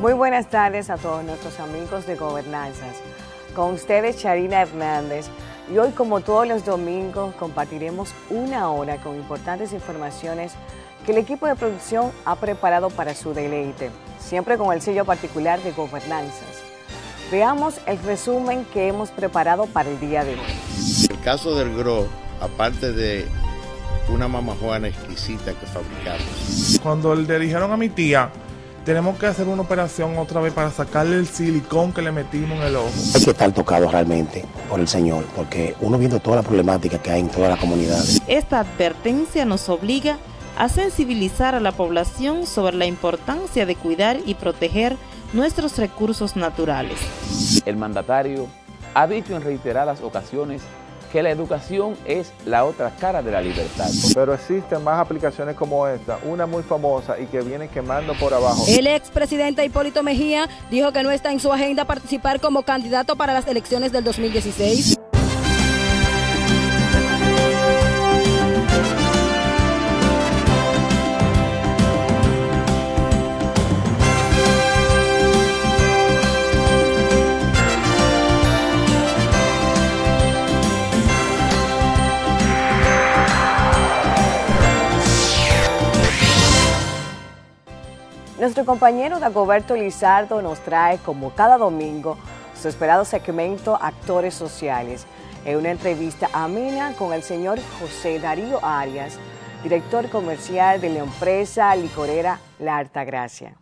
Muy buenas tardes a todos nuestros amigos de Gobernanzas. Con ustedes Charina Hernández y hoy, como todos los domingos, compartiremos una hora con importantes informaciones que el equipo de producción ha preparado para su deleite, siempre con el sello particular de Gobernanzas. Veamos el resumen que hemos preparado para el día de hoy. El caso del Gro, aparte de una mamajuana exquisita que fabricamos. Cuando le dijeron a mi tía, tenemos que hacer una operación otra vez para sacarle el silicón que le metimos en el ojo. Hay que estar tocado realmente por el Señor, porque uno viendo toda la problemática que hay en toda la comunidad. Esta advertencia nos obliga a sensibilizar a la población sobre la importancia de cuidar y proteger nuestros recursos naturales. El mandatario ha dicho en reiteradas ocasiones que la educación es la otra cara de la libertad. Pero existen más aplicaciones como esta, una muy famosa y que viene quemando por abajo. El expresidente Hipólito Mejía dijo que no está en su agenda participar como candidato para las elecciones del 2016. Nuestro compañero Dagoberto Lizardo nos trae, como cada domingo, su esperado segmento Actores Sociales, en una entrevista amena con el señor José Darío Arias, director comercial de la empresa licorera La Altagracia.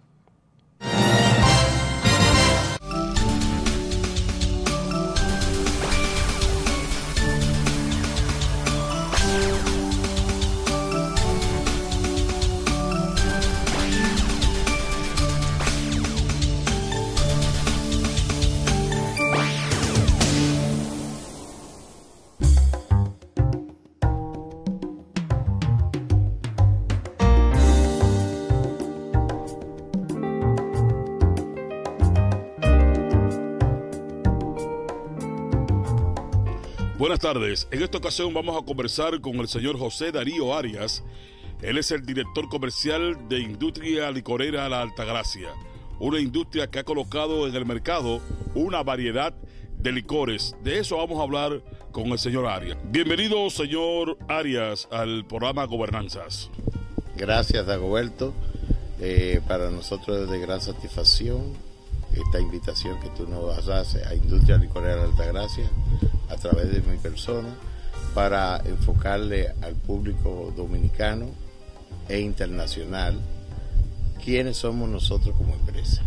Buenas tardes, en esta ocasión vamos a conversar con el señor José Darío Arias. Él es el director comercial de Industria Licorera La Altagracia, una industria que ha colocado en el mercado una variedad de licores. De eso vamos a hablar con el señor Arias. Bienvenido, señor Arias, al programa Gobernanzas. Gracias, Dagoberto. Para nosotros es de gran satisfacción esta invitación que tú nos haces a Industria Licorera La Altagracia, a través de mi persona, para enfocarle al público dominicano e internacional quiénes somos nosotros como empresa.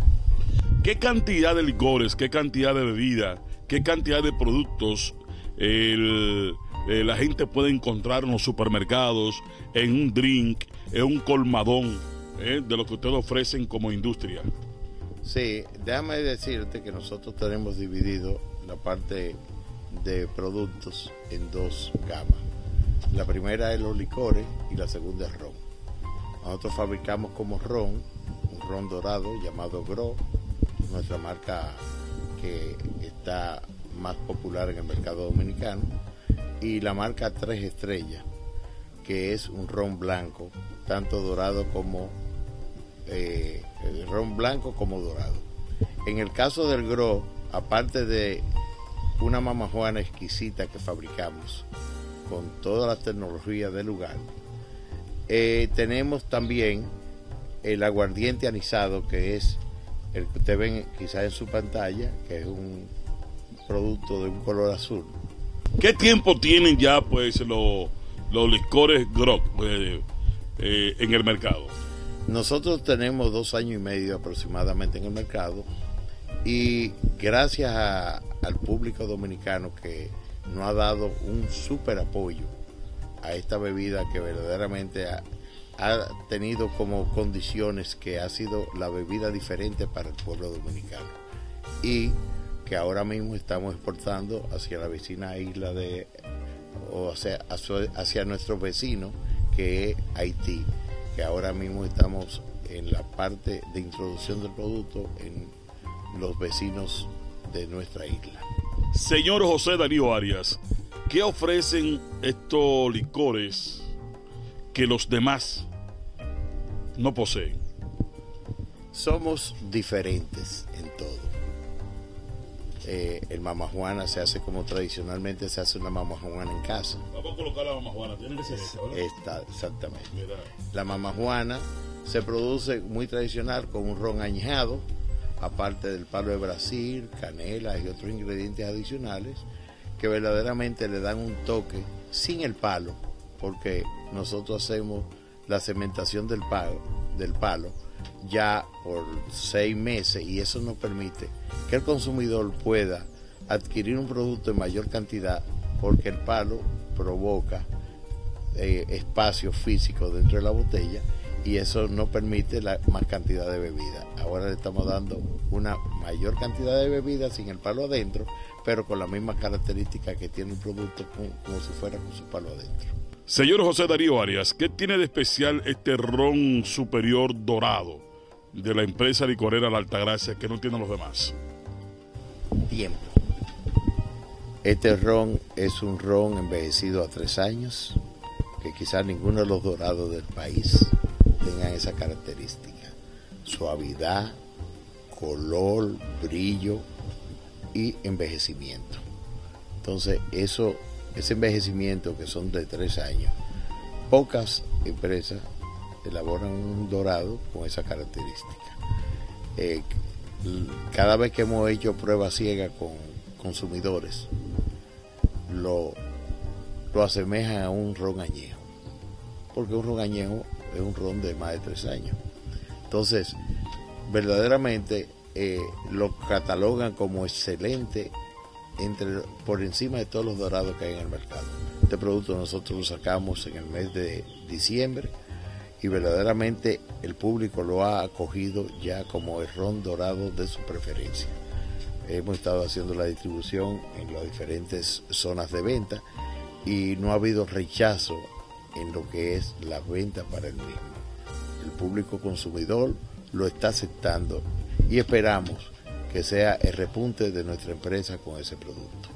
¿Qué cantidad de licores, qué cantidad de bebidas, qué cantidad de productos la gente puede encontrar en los supermercados, en un drink, en un colmadón, de lo que ustedes ofrecen como industria? Sí, déjame decirte que nosotros tenemos dividido la parte de productos en dos gamas. La primera es los licores y la segunda es ron. Nosotros fabricamos como ron, un ron dorado llamado Gro, nuestra marca que está más popular en el mercado dominicano, y la marca 3 Estrellas, que es un ron blanco, tanto dorado como ron blanco como dorado. En el caso del Gro, aparte de una mamajuana exquisita que fabricamos con toda la tecnología del lugar, tenemos también el aguardiente anisado, que es el que usted ven quizás en su pantalla, que es un producto de un color azul. ¿Qué tiempo tienen ya pues los licores Gro en el mercado? Nosotros tenemos 2 años y medio aproximadamente en el mercado, y gracias al público dominicano que nos ha dado un súper apoyo a esta bebida, que verdaderamente ha tenido como condiciones que ha sido la bebida diferente para el pueblo dominicano, y que ahora mismo estamos exportando hacia la vecina isla de, o sea, hacia nuestro vecino que es Haití, que ahora mismo estamos en la parte de introducción del producto en los vecinos de nuestra isla. Señor José Darío Arias, ¿qué ofrecen estos licores que los demás no poseen? Somos diferentes en todo. El mamajuana se hace como tradicionalmente se hace una mamajuana en casa. Vamos a colocar la mamajuana, tiene que ser esta, ¿verdad? Esta, exactamente. Mira. La mamajuana se produce muy tradicional con un ron añejado, aparte del palo de Brasil, canela y otros ingredientes adicionales que verdaderamente le dan un toque sin el palo, porque nosotros hacemos la cementación del palo ya por 6 meses, y eso nos permite que el consumidor pueda adquirir un producto en mayor cantidad, porque el palo provoca espacio físico dentro de la botella y eso nos permite la más cantidad de bebida. Ahora le estamos dando una mayor cantidad de bebida sin el palo adentro, pero con las mismas características que tiene el producto como si fuera con su palo adentro. Señor José Darío Arias, ¿qué tiene de especial este ron superior dorado de la empresa licorera La Altagracia que no tienen los demás? Tiempo. Este ron es un ron envejecido a 3 años, que quizás ninguno de los dorados del país tengan esa característica. Suavidad, color, brillo y envejecimiento. Entonces, eso... ese envejecimiento, que son de 3 años, pocas empresas elaboran un dorado con esa característica. Cada vez que hemos hecho pruebas ciegas con consumidores, lo asemejan a un ron añejo, porque un ron añejo es un ron de más de 3 años. Entonces, verdaderamente lo catalogan como excelente, por encima de todos los dorados que hay en el mercado. Este producto nosotros lo sacamos en el mes de diciembre y verdaderamente el público lo ha acogido ya como el ron dorado de su preferencia. Hemos estado haciendo la distribución en las diferentes zonas de venta y no ha habido rechazo en lo que es la venta para el mismo. El público consumidor lo está aceptando y esperamos que sea el repunte de nuestra empresa con ese producto.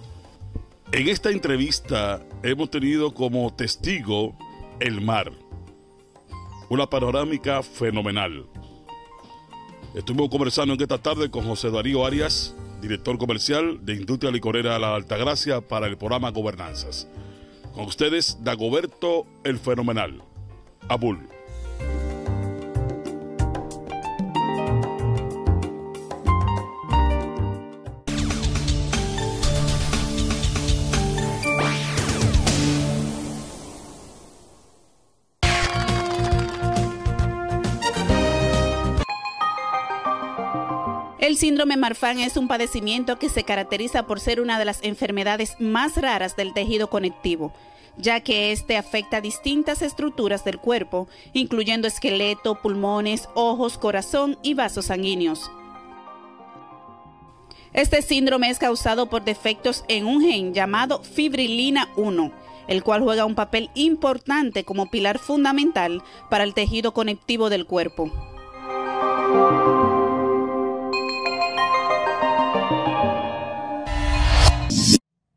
En esta entrevista hemos tenido como testigo el mar, una panorámica fenomenal. Estuvimos conversando en esta tarde con José Darío Arias, director comercial de Industria Licorera La Altagracia para el programa Gobernanzas. Con ustedes, Dagoberto el Fenomenal, Abul. El síndrome Marfan es un padecimiento que se caracteriza por ser una de las enfermedades más raras del tejido conectivo, ya que este afecta distintas estructuras del cuerpo, incluyendo esqueleto, pulmones, ojos, corazón y vasos sanguíneos. Este síndrome es causado por defectos en un gen llamado fibrilina 1, el cual juega un papel importante como pilar fundamental para el tejido conectivo del cuerpo.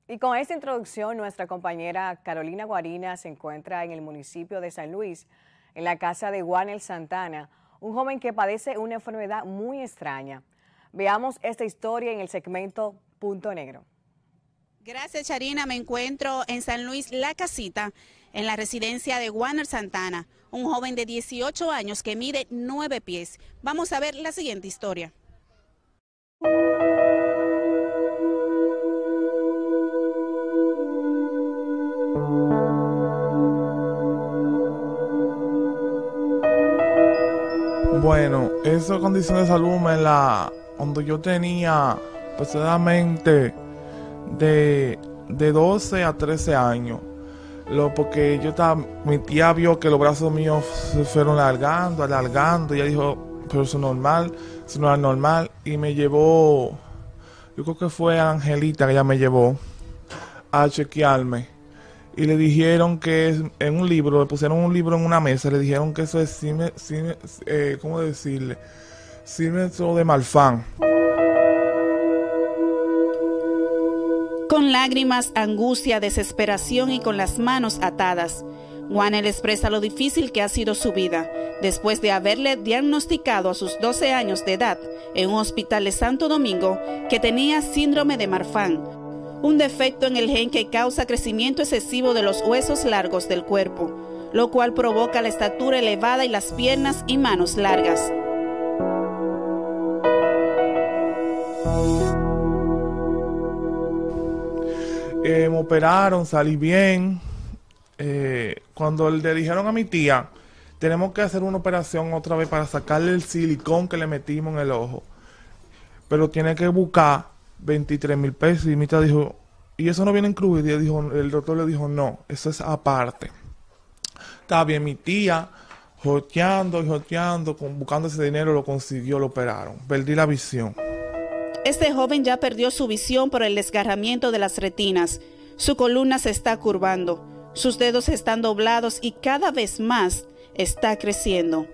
Y con esta introducción, nuestra compañera Carolina Guarina se encuentra en el municipio de San Luis, en la casa de Wander Santana, un joven que padece una enfermedad muy extraña. Veamos esta historia en el segmento Punto Negro. Gracias, Charina. Me encuentro en San Luis, La Casita, en la residencia de Wander Santana, un joven de 18 años que mide 9 pies. Vamos a ver la siguiente historia. Bueno, esa condición de salud me la... cuando yo tenía aproximadamente de 12 a 13 años. Porque yo estaba... mi tía vio que los brazos míos se fueron alargando. Y ella dijo, pero eso no es normal. Y me llevó... yo creo que fue Angelita que ella me llevó a chequearme. Y le dijeron que en un libro, le pusieron un libro en una mesa, le dijeron que eso es ¿cómo decirle? Síndrome de Marfan. Con lágrimas, angustia, desesperación y con las manos atadas, Juanel expresa lo difícil que ha sido su vida, después de haberle diagnosticado a sus 12 años de edad en un hospital de Santo Domingo que tenía síndrome de Marfan, un defecto en el gen que causa crecimiento excesivo de los huesos largos del cuerpo, lo cual provoca la estatura elevada y las piernas y manos largas. Me operaron, salí bien. Cuando le dijeron a mi tía, tenemos que hacer una operación otra vez para sacarle el silicón que le metimos en el ojo, pero tiene que buscar 23,000 pesos, y mi tía dijo, ¿y eso no viene incluido? Y dijo, el doctor le dijo, no, eso es aparte. Está bien, mi tía joteando y joteando, buscando ese dinero, lo consiguió, lo operaron. Perdí la visión. Este joven ya perdió su visión por el desgarramiento de las retinas. Su columna se está curvando, sus dedos están doblados y cada vez más está creciendo.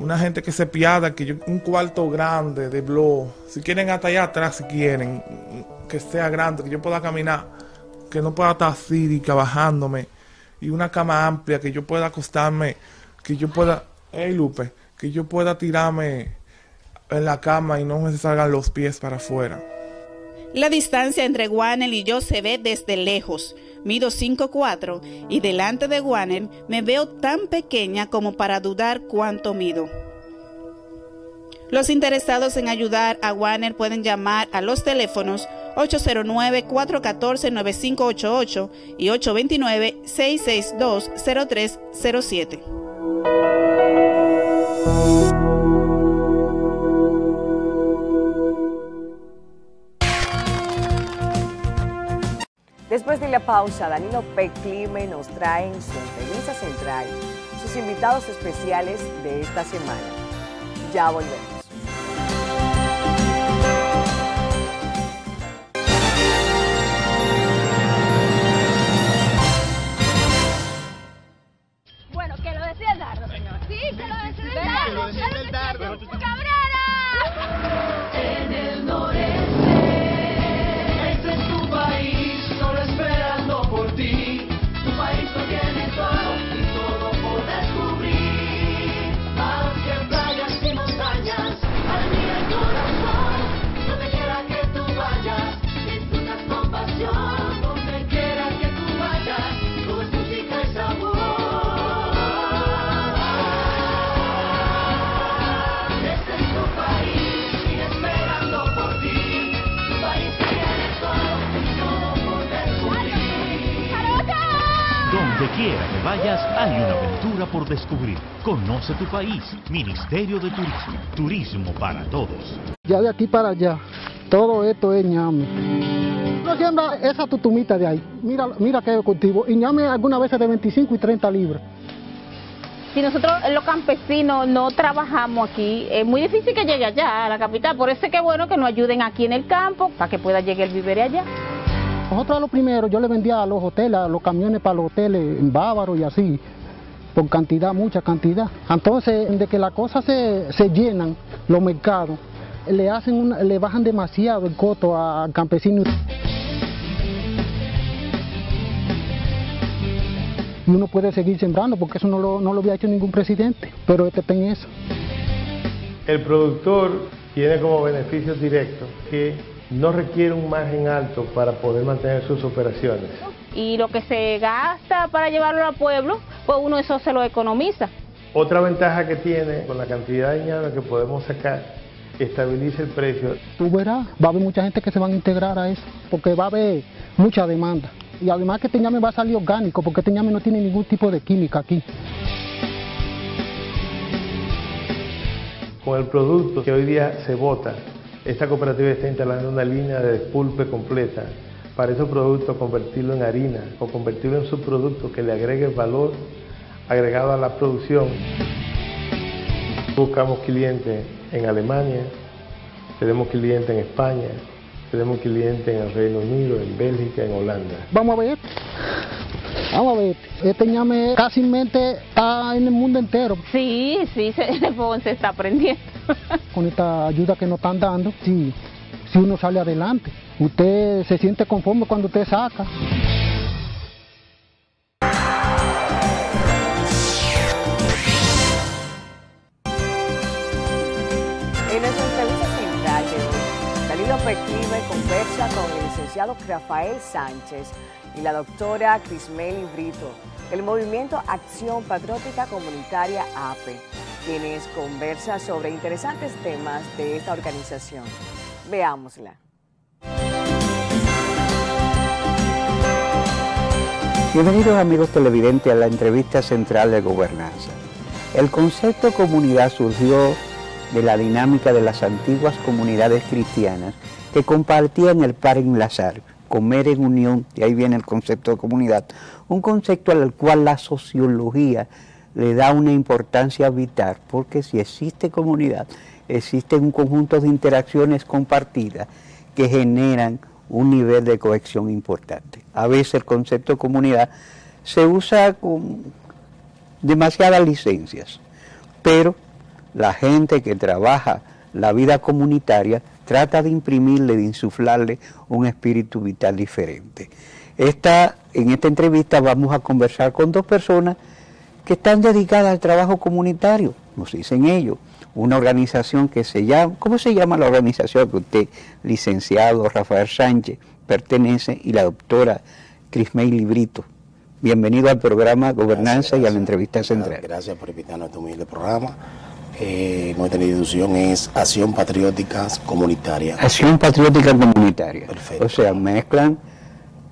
Una gente que se piada, que yo, un cuarto grande de blog, si quieren hasta allá atrás, si quieren, que sea grande, que yo pueda caminar, que no pueda estar así, bajándome, y una cama amplia, que yo pueda acostarme, que yo pueda, hey Lupe, que yo pueda tirarme en la cama y no me salgan los pies para afuera. La distancia entre Juanel y yo se ve desde lejos. Mido 5'4" y delante de Juanel me veo tan pequeña como para dudar cuánto mido. Los interesados en ayudar a Juanel pueden llamar a los teléfonos 809-414-9588 y 829-662-0307. Después de la pausa, Danilo P. Clime nos trae en su entrevista central sus invitados especiales de esta semana. Ya volvemos. Hay una aventura por descubrir. Conoce tu país. Ministerio de Turismo. Turismo para todos. Ya de aquí para allá, todo esto es ñame. No siembra esa tutumita de ahí. Mira, mira que cultivo. Y ñame algunas veces de 25 y 30 libras. Si nosotros los campesinos no trabajamos aquí, es muy difícil que llegue allá a la capital. Por eso es que bueno que nos ayuden aquí en el campo para que pueda llegar el vivero allá. Nosotros a lo primero, yo le vendía a los hoteles, a los camiones para los hoteles en Bávaro y así, por cantidad, mucha cantidad. Entonces, de que las cosas se llenan, los mercados, le bajan demasiado el costo al campesino. Y uno puede seguir sembrando, porque eso no lo había hecho ningún presidente, pero este está en eso. El productor tiene como beneficio directo que no requiere un margen alto para poder mantener sus operaciones. Y lo que se gasta para llevarlo al pueblo, pues uno eso se lo economiza. Otra ventaja que tiene, con la cantidad de ñame que podemos sacar, estabiliza el precio. Tú verás, va a haber mucha gente que se van a integrar a eso, porque va a haber mucha demanda. Y además que este ñame va a salir orgánico, porque este ñame no tiene ningún tipo de química aquí. Con el producto que hoy día se bota, esta cooperativa está instalando una línea de despulpe completa para esos productos, convertirlo en harina o convertirlo en subproducto que le agregue valor agregado a la producción. Buscamos clientes en Alemania, tenemos clientes en España, tenemos clientes en el Reino Unido, en Bélgica, en Holanda. Vamos a ver, vamos a ver. Este ñame casi está en el mundo entero. Sí, se está aprendiendo. Con esta ayuda que nos están dando, si uno sale adelante, usted se siente conforme cuando usted saca. P. Clime conversa con el licenciado Rafael Sánchez y la doctora Krismery Brito, del movimiento Acción Patriótica Comunitaria APE, quienes conversan sobre interesantes temas de esta organización. Veámosla. Bienvenidos amigos televidentes a la entrevista central de gobernanza. El concepto comunidad surgió de la dinámica de las antiguas comunidades cristianas que compartían el par enlazar, comer en unión, y ahí viene el concepto de comunidad, un concepto al cual la sociología le da una importancia vital, porque si existe comunidad, existe un conjunto de interacciones compartidas que generan un nivel de cohesión importante. A veces el concepto de comunidad se usa con demasiadas licencias, pero la gente que trabaja la vida comunitaria trata de imprimirle, de insuflarle un espíritu vital diferente. En esta entrevista vamos a conversar con dos personas que están dedicadas al trabajo comunitario, nos dicen ellos, una organización que se llama, ¿cómo se llama la organización que usted, licenciado Rafael Sánchez, pertenece, y la doctora Krismery Brito? Bienvenido al programa Gobernanza. Gracias, y a la entrevista central. Gracias por invitarnos a tu humilde programa. Nuestra institución es Acción Patriótica Comunitaria. Acción Patriótica Comunitaria. Perfecto. O sea, mezclan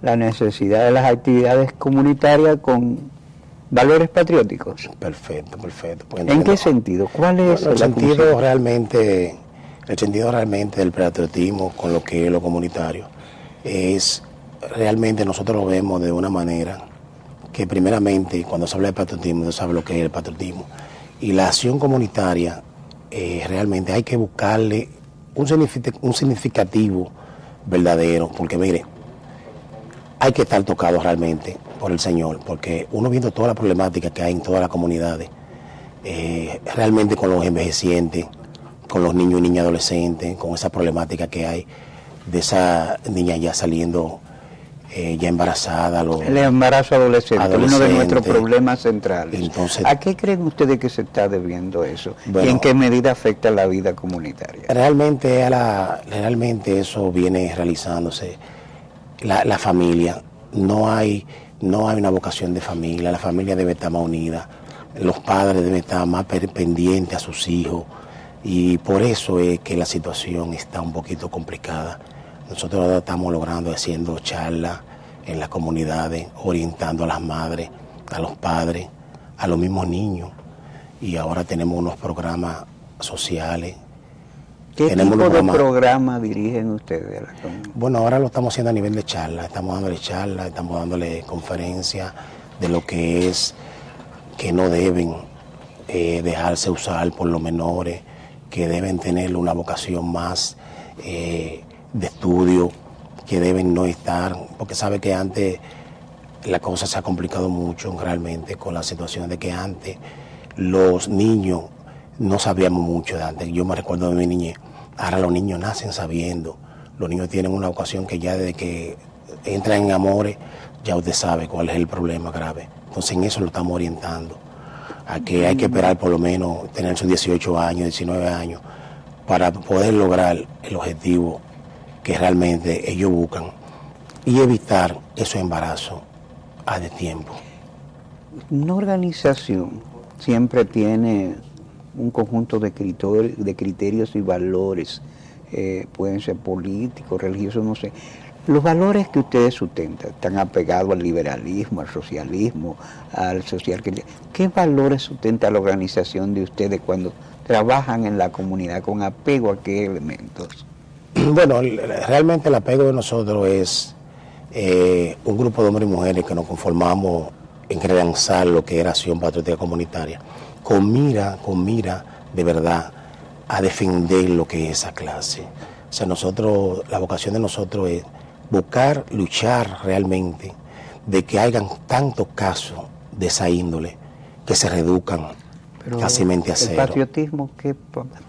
la necesidad de las actividades comunitarias con valores patrióticos. Perfecto, perfecto. Pues, ¿en qué sentido? ¿Cuál es el sentido realmente? El sentido realmente del patriotismo con lo que es lo comunitario es realmente, nosotros lo vemos de una manera que primeramente cuando se habla de patriotismo no se sabe lo que es el patriotismo. Y la acción comunitaria, realmente hay que buscarle un significativo verdadero, porque mire, hay que estar tocado realmente por el Señor, porque uno viendo toda la problemática que hay en todas las comunidades, realmente con los envejecientes, con los niños y niñas adolescentes, con esa problemática que hay de esa niña ya saliendo ya embarazada. El embarazo adolescente, uno de nuestros problemas centrales. Entonces, ¿a qué creen ustedes que se está debiendo eso? Bueno, ¿y en qué medida afecta la vida comunitaria? Realmente eso viene realizándose. La familia, no hay una vocación de familia, la familia debe estar más unida, los padres deben estar más pendientes a sus hijos, y por eso es que la situación está un poquito complicada. Nosotros ahora estamos logrando, haciendo charlas en las comunidades, orientando a las madres, a los padres, a los mismos niños. Y ahora tenemos unos programas sociales. ¿Qué tipo de programa dirigen ustedes? Bueno, ahora lo estamos haciendo a nivel de charla. Estamos dándole charlas, estamos dándole conferencias de lo que es que no deben dejarse usar por los menores, que deben tener una vocación más de estudio, que deben no estar, porque sabe que antes la cosa se ha complicado mucho realmente con la situación de que antes los niños no sabíamos mucho de antes. Yo me recuerdo de mi niñez, ahora los niños nacen sabiendo, los niños tienen una vocación que ya desde que entran en amores, ya usted sabe cuál es el problema grave. Entonces en eso lo estamos orientando, a que hay que esperar por lo menos tener sus 18 años, 19 años, para poder lograr el objetivo que realmente ellos buscan y evitar esos embarazos a destiempo. Una organización siempre tiene un conjunto de criterios y valores, pueden ser políticos, religiosos, no sé. Los valores que ustedes sustentan están apegados al liberalismo, al socialismo, al social. ¿Qué valores sustenta la organización de ustedes cuando trabajan en la comunidad? ¿Con apego a qué elementos? Bueno, realmente el apego de nosotros es un grupo de hombres y mujeres que nos conformamos en relanzar lo que era Acción Patriótica Comunitaria, con mira de verdad a defender lo que es esa clase. O sea, nosotros, la vocación de nosotros es buscar, luchar realmente de que hayan tantos casos de esa índole que se reduzcan. Pero casi mente a cero. ¿El patriotismo qué?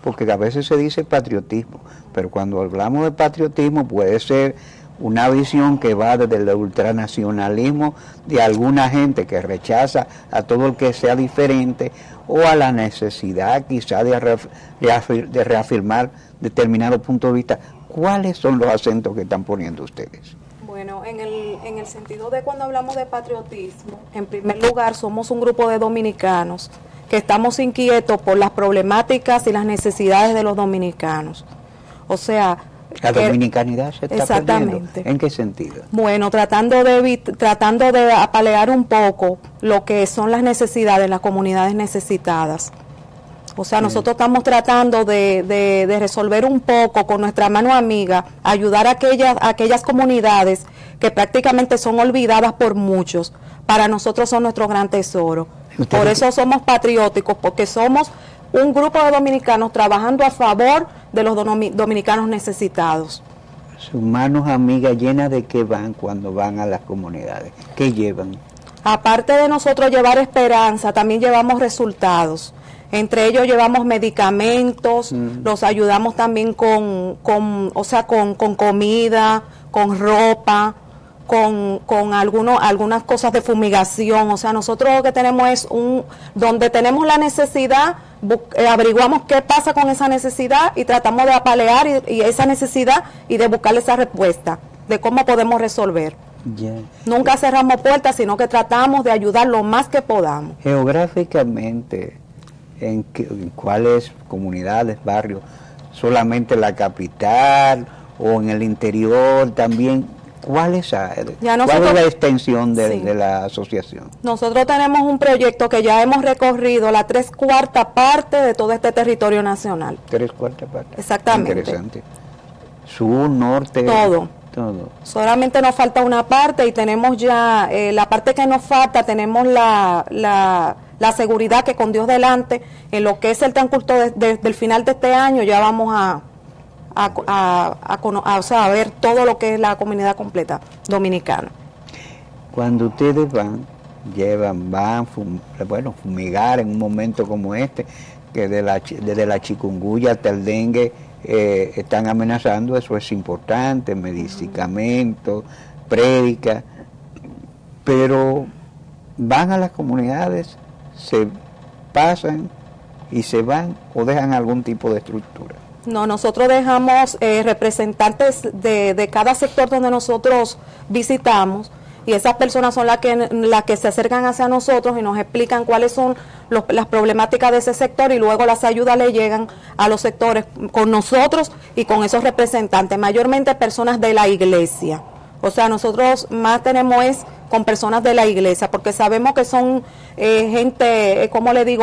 Porque a veces se dice patriotismo, pero cuando hablamos de patriotismo puede ser una visión que va desde el ultranacionalismo de alguna gente que rechaza a todo el que sea diferente, o a la necesidad quizá de reafirmar determinado punto de vista. ¿cuáles son los acentos que están poniendo ustedes? Bueno, en el sentido de cuando hablamos de patriotismo, en primer lugar somos un grupo de dominicanos que estamos inquietos por las problemáticas y las necesidades de los dominicanos. O sea, la dominicanidad se está exactamente perdiendo. ¿En qué sentido? Bueno, tratando de apalear un poco lo que son las necesidades, las comunidades necesitadas. O sea, nosotros estamos tratando de resolver un poco con nuestra mano amiga, ayudar a aquellas comunidades que prácticamente son olvidadas por muchos. Para nosotros son nuestro gran tesoro. Por eso somos patrióticos, porque somos un grupo de dominicanos trabajando a favor de los dominicanos necesitados. Sus manos amigas, ¿llenas de qué van cuando van a las comunidades? ¿Qué llevan? Aparte de nosotros llevar esperanza, también llevamos resultados. Entre ellos llevamos medicamentos, los ayudamos también con comida, con ropa, con algunas cosas de fumigación. O sea, nosotros lo que tenemos es donde tenemos la necesidad, averiguamos qué pasa con esa necesidad y tratamos de apalear y esa necesidad y de buscarle esa respuesta de cómo podemos resolver. Yeah. Nunca cerramos puertas, sino que tratamos de ayudar lo más que podamos. Geográficamente, ¿en cuáles comunidades, barrios? ¿Solamente la capital o en el interior también? ¿Cuál es la extensión de la asociación? Nosotros tenemos un proyecto que ya hemos recorrido la 3/4 parte de todo este territorio nacional. 3/4 parte. Exactamente. Interesante. Sur, norte. Todo. Solamente nos falta una parte y tenemos ya, la parte que nos falta, tenemos la seguridad que con Dios delante, en lo que es el transcurso del final de este año, ya vamos a ver todo lo que es la comunidad completa dominicana. Cuando ustedes van a fumigar en un momento como este, que desde la chikungunya hasta el dengue están amenazando, eso es importante, medicamentos, prédicas, pero van a las comunidades, se pasan y se van o dejan algún tipo de estructura. No, nosotros dejamos representantes de cada sector donde nosotros visitamos y esas personas son las que se acercan hacia nosotros y nos explican cuáles son las problemáticas de ese sector y luego las ayudas le llegan a los sectores con nosotros y con esos representantes, mayormente personas de la iglesia. O sea, nosotros más tenemos es con personas de la iglesia, porque sabemos que son gente,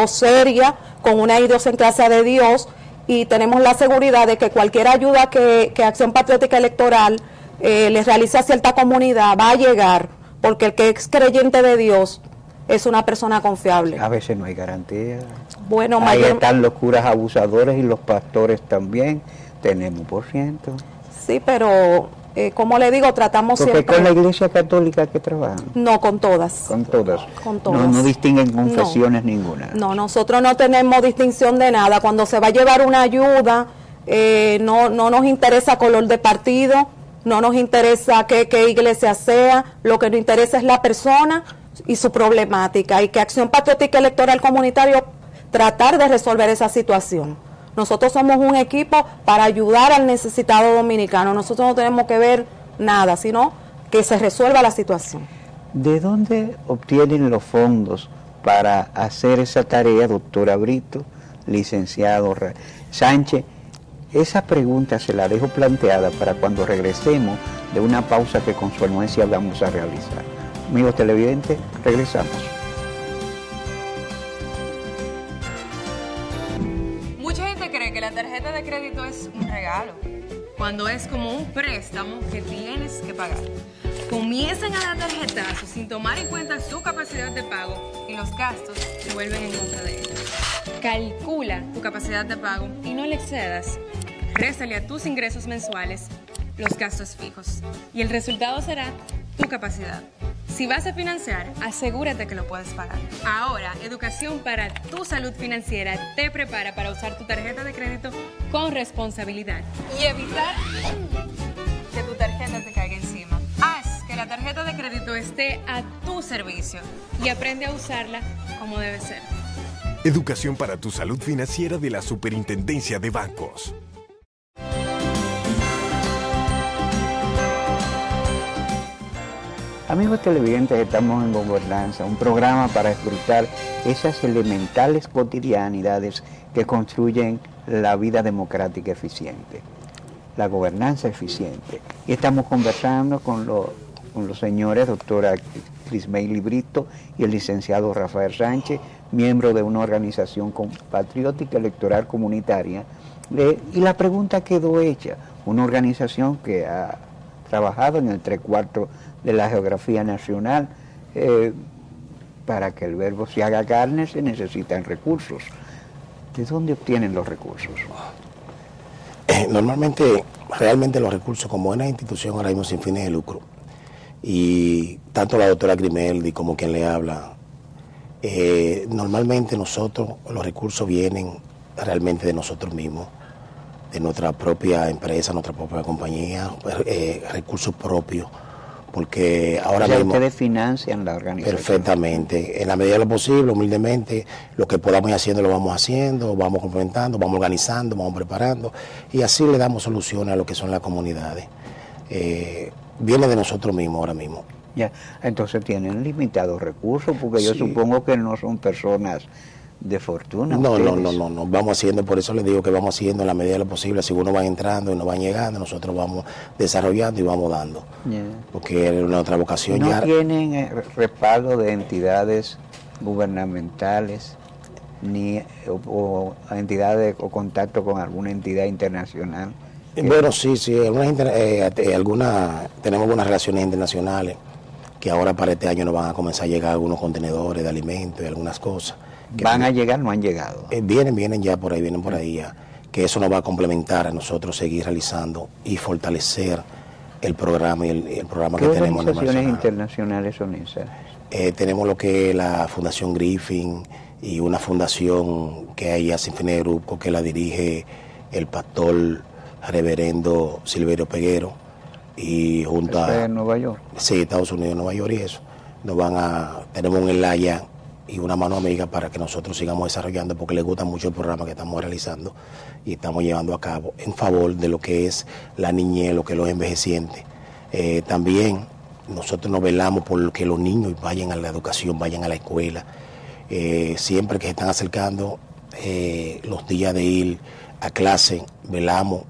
seria, con una idiosincrasia de Dios, y tenemos la seguridad de que cualquier ayuda que Acción Patriótica Electoral les realice a cierta comunidad va a llegar, porque el que es creyente de Dios es una persona confiable. A veces no hay garantía. Bueno, ahí están los curas abusadores y los pastores también, tenemos por ciento. Sí, pero... tratamos siempre... ¿Porque con la Iglesia Católica que trabajan? No, con todas. ¿Con todas? Con todas. No distinguen confesiones ninguna. No, nosotros no tenemos distinción de nada. Cuando se va a llevar una ayuda, no nos interesa color de partido, no nos interesa qué iglesia sea, lo que nos interesa es la persona y su problemática, y que Acción Patriótica Electoral Comunitario tratar de resolver esa situación. Nosotros somos un equipo para ayudar al necesitado dominicano. Nosotros no tenemos que ver nada, sino que se resuelva la situación. ¿De dónde obtienen los fondos para hacer esa tarea, doctora Brito, licenciado Sánchez? Esa pregunta se la dejo planteada para cuando regresemos de una pausa que con su anuencia vamos a realizar. Amigos televidentes, regresamos. Crédito es un regalo, cuando es como un préstamo que tienes que pagar. Comienzan a dar tarjetazos sin tomar en cuenta su capacidad de pago y los gastos se vuelven en contra de ellos. Calcula tu capacidad de pago y no le excedas. Réstale a tus ingresos mensuales los gastos fijos y el resultado será tu capacidad. Si vas a financiar, asegúrate que lo puedes pagar. Ahora, Educación para tu Salud Financiera te prepara para usar tu tarjeta de crédito con responsabilidad y evitar que tu tarjeta te caiga encima. Haz que la tarjeta de crédito esté a tu servicio y aprende a usarla como debe ser. Educación para tu Salud Financiera de la Superintendencia de Bancos. Amigos televidentes, estamos en Gobernanza, un programa para disfrutar esas elementales cotidianidades que construyen la vida democrática eficiente, la gobernanza eficiente. Y estamos conversando con los señores doctora Krismery Brito y el licenciado Rafael Sánchez, miembro de una organización patriótica electoral comunitaria. Y la pregunta quedó hecha, una organización que ha trabajado en el 3/4 de la geografía nacional. Para que el verbo se haga carne se necesitan recursos. ¿De dónde obtienen los recursos? Normalmente, realmente los recursos, como es una institución ahora mismo sin fines de lucro, y tanto la doctora Grimeldi como quien le habla, normalmente nosotros, los recursos vienen realmente de nosotros mismos, de nuestra propia empresa, nuestra propia compañía, recursos propios, porque ahora mismo... ¿Ustedes financian la organización? Perfectamente, en la medida de lo posible, humildemente, lo que podamos ir haciendo lo vamos haciendo, vamos complementando, vamos organizando, vamos preparando, y así le damos soluciones a lo que son las comunidades. Viene de nosotros mismos ahora mismo. Ya, entonces tienen limitados recursos, porque sí. Yo supongo que no son personas de fortuna. No, ustedes. No, vamos haciendo, por eso les digo que vamos haciendo en la medida de lo posible, si uno va entrando y no va llegando, nosotros vamos desarrollando y vamos dando, yeah. Porque es nuestra vocación. ¿No ya... tienen respaldo de entidades gubernamentales ni o entidades o contacto con alguna entidad internacional? Bueno, sí, tenemos algunas relaciones internacionales que ahora para este año nos van a comenzar a llegar algunos contenedores de alimentos y algunas cosas. ¿Van a llegar o no han llegado? Vienen ya por ahí, ya, que eso nos va a complementar a nosotros seguir realizando y fortalecer el programa, el programa que tenemos. ¿Qué organizaciones internacionales son esas? Tenemos lo que es la Fundación Griffin y una fundación que hay a sin fines de grupo que la dirige el pastor Reverendo Silverio Peguero, y junto a... ¿En Nueva York? Sí, Estados Unidos, Nueva York, y eso. Nos van a... Tenemos un enlace y una mano amiga para que nosotros sigamos desarrollando, porque les gusta mucho el programa que estamos realizando y estamos llevando a cabo en favor de lo que es la niñez, lo que es los envejecientes. También nosotros nos velamos por que los niños vayan a la educación, vayan a la escuela. Siempre que se están acercando los días de ir a clase, velamos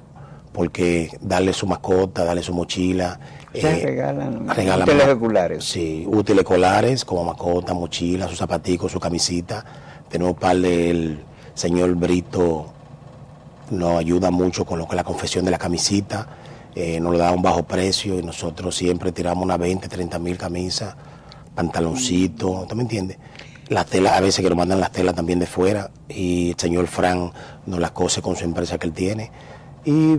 porque darle su mascota, darle su mochila. Se regalan útiles escolares. Sí, útiles escolares como mascota, mochila, sus zapaticos, su camisita. Tenemos par del señor Brito, nos ayuda mucho con lo que es la confección de la camisita, nos lo da a un bajo precio y nosotros siempre tiramos unas 20, 30 mil camisas, pantaloncitos, ¿tú me entiendes? Las telas, a veces que nos mandan las telas también de fuera y el señor Fran nos las cose con su empresa que él tiene. Y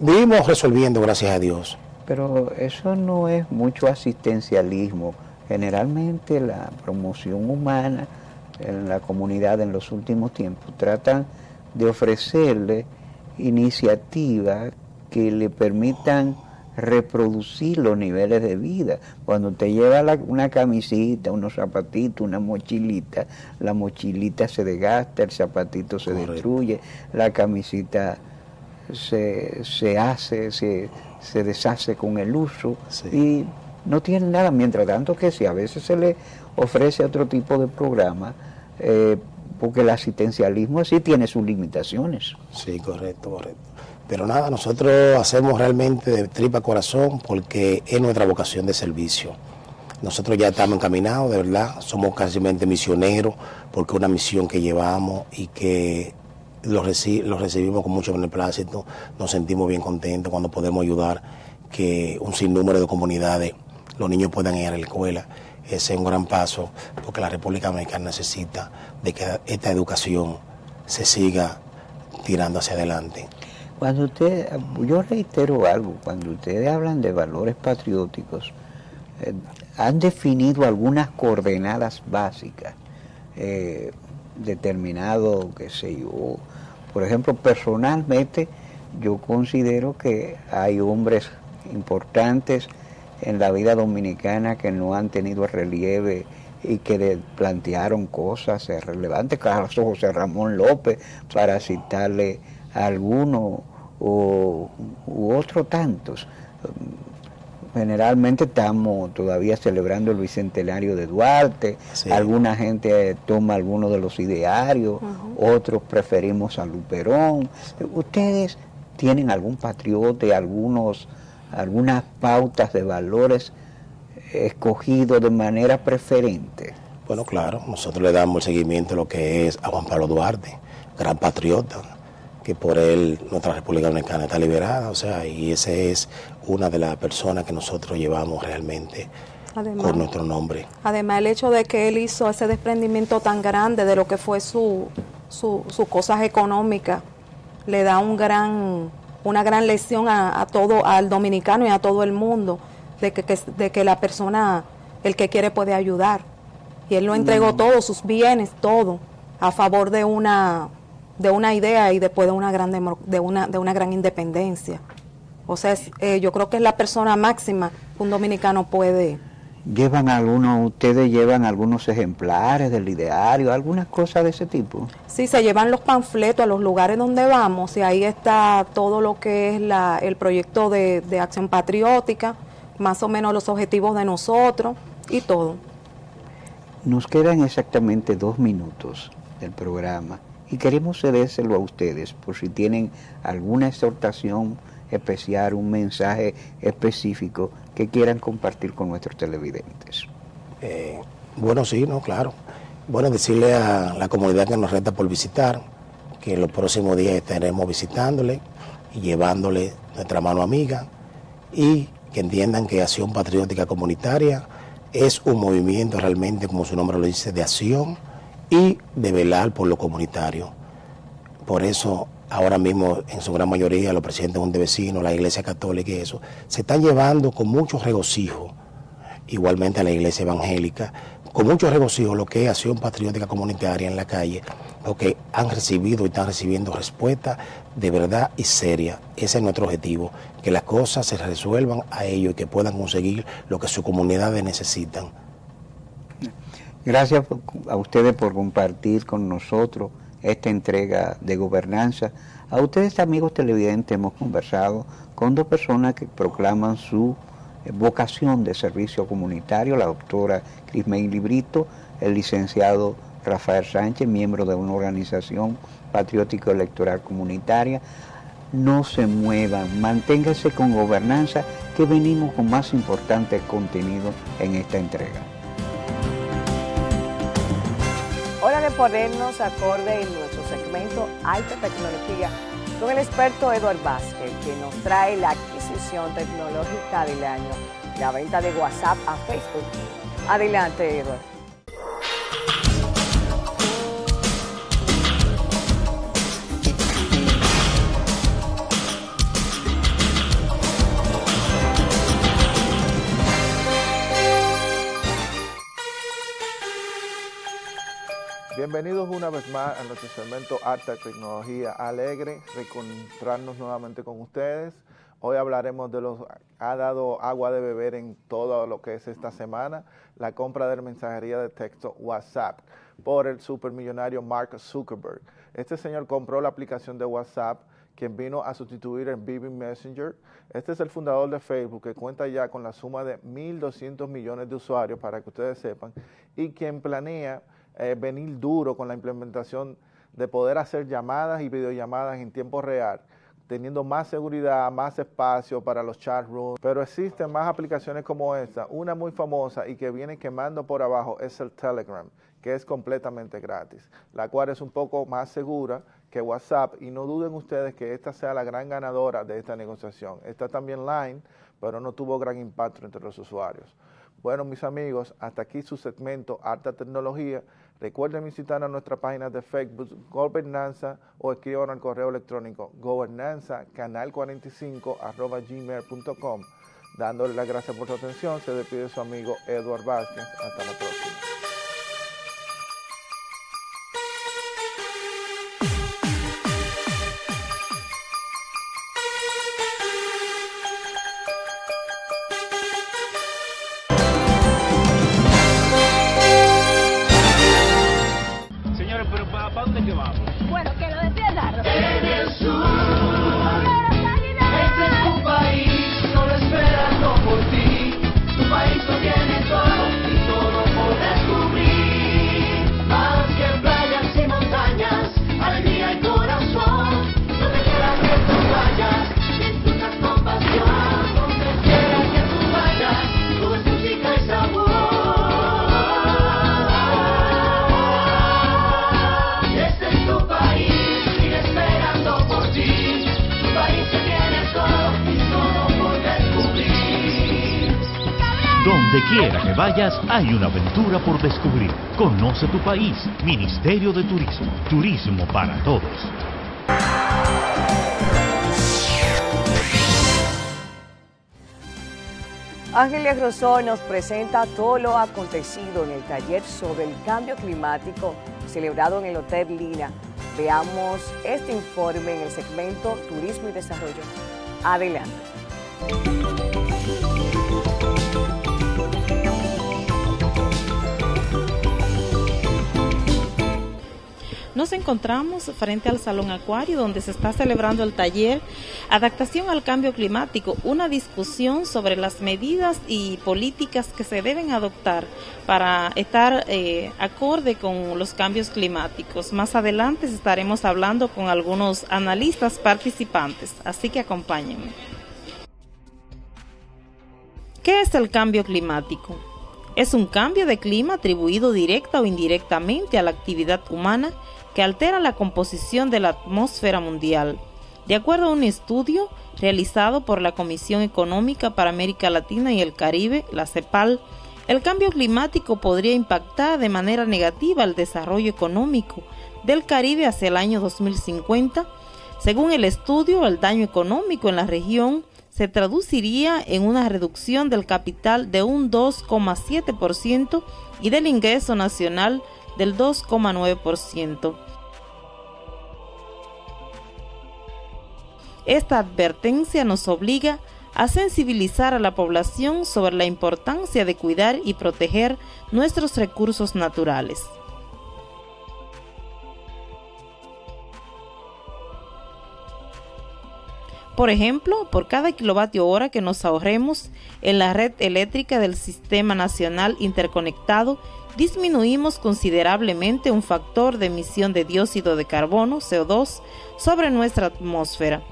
vivimos resolviendo, gracias a Dios. Pero eso no es mucho asistencialismo. Generalmente la promoción humana en la comunidad en los últimos tiempos tratan de ofrecerle iniciativas que le permitan reproducir los niveles de vida. Cuando te lleva una camisita, unos zapatitos, una mochilita, la mochilita se desgasta, el zapatito se Correcto. Destruye, la camisita... Se deshace con el uso, sí. Y no tiene nada, mientras tanto que si a veces se le ofrece otro tipo de programa, porque el asistencialismo sí tiene sus limitaciones. Sí, correcto. Pero nada, nosotros hacemos realmente de tripa corazón porque es nuestra vocación de servicio. Nosotros ya estamos encaminados, de verdad, somos casi misioneros, porque es una misión que llevamos y que... Los recibimos con mucho beneplácito, nos sentimos bien contentos cuando podemos ayudar que un sinnúmero de comunidades, los niños puedan ir a la escuela. Ese es un gran paso porque la República Dominicana necesita de que esta educación se siga tirando hacia adelante. Cuando usted, yo reitero algo, cuando ustedes hablan de valores patrióticos, han definido algunas coordenadas básicas, determinado, qué sé yo. Por ejemplo, personalmente yo considero que hay hombres importantes en la vida dominicana que no han tenido relieve y que le plantearon cosas relevantes, Carlos José Ramón López, para citarle a alguno u otro tantos. generalmente estamos todavía celebrando el bicentenario de Duarte, sí. Alguna gente toma algunos de los idearios, uh-huh. Otros preferimos a Luperón. ¿Ustedes tienen algún patriota y algunas pautas de valores escogidos de manera preferente? Bueno, claro, nosotros le damos el seguimiento a lo que es a Juan Pablo Duarte, gran patriota, que por él nuestra República Dominicana está liberada, o sea, y esa es una de las personas que nosotros llevamos realmente con nuestro nombre. Además, el hecho de que él hizo ese desprendimiento tan grande de lo que fue sus cosas económicas, le da una gran lección al dominicano y a todo el mundo, de que la persona, el que quiere puede ayudar. Y él lo entregó todo, sus bienes, todo, a favor de una idea y después de una gran independencia. O sea, yo creo que es la persona máxima que un dominicano puede. ¿Ustedes llevan algunos ejemplares del ideario, algunas cosas de ese tipo? Sí, se llevan los panfletos a los lugares donde vamos y ahí está todo lo que es el proyecto de Acción Patriótica, más o menos los objetivos de nosotros y todo. Nos quedan exactamente 2 minutos del programa. Y queremos cedérselo a ustedes, por si tienen alguna exhortación especial, un mensaje específico que quieran compartir con nuestros televidentes. Bueno, sí, no, claro. Bueno, decirle a la comunidad que nos resta por visitar, que en los próximos días estaremos visitándole y llevándole nuestra mano amiga, y que entiendan que Acción Patriótica Comunitaria es un movimiento realmente, como su nombre lo dice, de acción, y de velar por lo comunitario. Por eso, ahora mismo, en su gran mayoría, los presidentes de vecinos, la Iglesia Católica y eso, se están llevando con mucho regocijo, igualmente a la Iglesia Evangélica, con mucho regocijo lo que es Acción Patriótica Comunitaria en la calle, lo que han recibido y están recibiendo respuesta de verdad y seria. Ese es nuestro objetivo, que las cosas se resuelvan a ellos y que puedan conseguir lo que sus comunidades necesitan. Gracias a ustedes por compartir con nosotros esta entrega de gobernanza. A ustedes, amigos televidentes, hemos conversado con 2 personas que proclaman su vocación de servicio comunitario, la doctora Krismery Brito, el licenciado Rafael Sánchez, miembro de una organización patriótico-electoral comunitaria. No se muevan, manténganse con gobernanza, que venimos con más importantes contenidos en esta entrega. Hora de ponernos acorde en nuestro segmento Alta Tecnología con el experto Edward Vázquez, que nos trae la adquisición tecnológica del año, la venta de WhatsApp a Facebook. Adelante, Edward. Bienvenidos una vez más a nuestro segmento Alta Tecnología. Alegre reencontrarnos nuevamente con ustedes. Hoy hablaremos de los ha dado agua de beber en todo lo que es esta semana, la compra de la mensajería de texto WhatsApp por el supermillonario Mark Zuckerberg. Este señor compró la aplicación de WhatsApp, quien vino a sustituir el BB Messenger. Este es el fundador de Facebook, que cuenta ya con la suma de 1.200 millones de usuarios, para que ustedes sepan, y quien planea venir duro con la implementación de poder hacer llamadas y videollamadas en tiempo real, teniendo más seguridad, más espacio para los chat rooms. Pero existen más aplicaciones como esta. Una muy famosa y que viene quemando por abajo es el Telegram, que es completamente gratis, la cual es un poco más segura que WhatsApp, y no duden ustedes que esta sea la gran ganadora de esta negociación. Está también Line, pero no tuvo gran impacto entre los usuarios. Bueno, mis amigos, hasta aquí su segmento Alta Tecnología. Recuerden visitar a nuestra página de Facebook, Gobernanza, o escriban al correo electrónico gobernanzacanal45@gmail.com. Dándole las gracias por su atención, se despide su amigo Edward Vázquez. Hasta la próxima. País solo esperando por ti. Donde quiera que vayas, hay una aventura por descubrir. Conoce tu país. Ministerio de Turismo. Turismo para todos. Angela Rosso nos presenta todo lo acontecido en el taller sobre el cambio climático celebrado en el Hotel Lina. Veamos este informe en el segmento Turismo y Desarrollo. Adelante. Nos encontramos frente al Salón Acuario, donde se está celebrando el taller Adaptación al Cambio Climático, una discusión sobre las medidas y políticas que se deben adoptar para estar acorde con los cambios climáticos. Más adelante estaremos hablando con algunos analistas participantes, así que acompáñenme. ¿Qué es el cambio climático? Es un cambio de clima atribuido directa o indirectamente a la actividad humana que altera la composición de la atmósfera mundial. De acuerdo a un estudio realizado por la Comisión Económica para América Latina y el Caribe, la Cepal, el cambio climático podría impactar de manera negativa el desarrollo económico del Caribe hacia el año 2050. Según el estudio, el daño económico en la región se traduciría en una reducción del capital de un 2,7% y del ingreso nacional del 2,9%. Esta advertencia nos obliga a sensibilizar a la población sobre la importancia de cuidar y proteger nuestros recursos naturales. Por ejemplo, por cada kilovatio hora que nos ahorremos en la red eléctrica del Sistema Nacional Interconectado, disminuimos considerablemente un factor de emisión de dióxido de carbono, CO2, sobre nuestra atmósfera.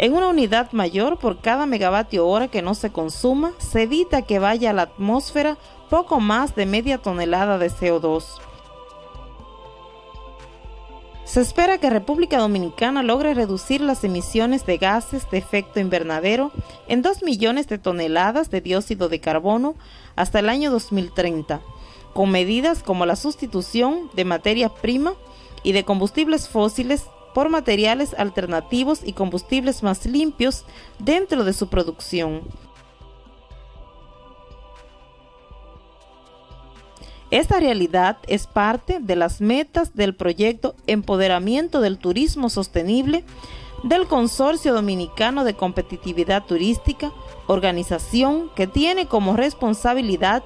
En una unidad mayor, por cada megavatio hora que no se consuma, se evita que vaya a la atmósfera poco más de media tonelada de CO2. Se espera que República Dominicana logre reducir las emisiones de gases de efecto invernadero en 2 millones de toneladas de dióxido de carbono hasta el año 2030, con medidas como la sustitución de materia prima y de combustibles fósiles por materiales alternativos y combustibles más limpios dentro de su producción. Esta realidad es parte de las metas del proyecto Empoderamiento del Turismo Sostenible del Consorcio Dominicano de Competitividad Turística, organización que tiene como responsabilidad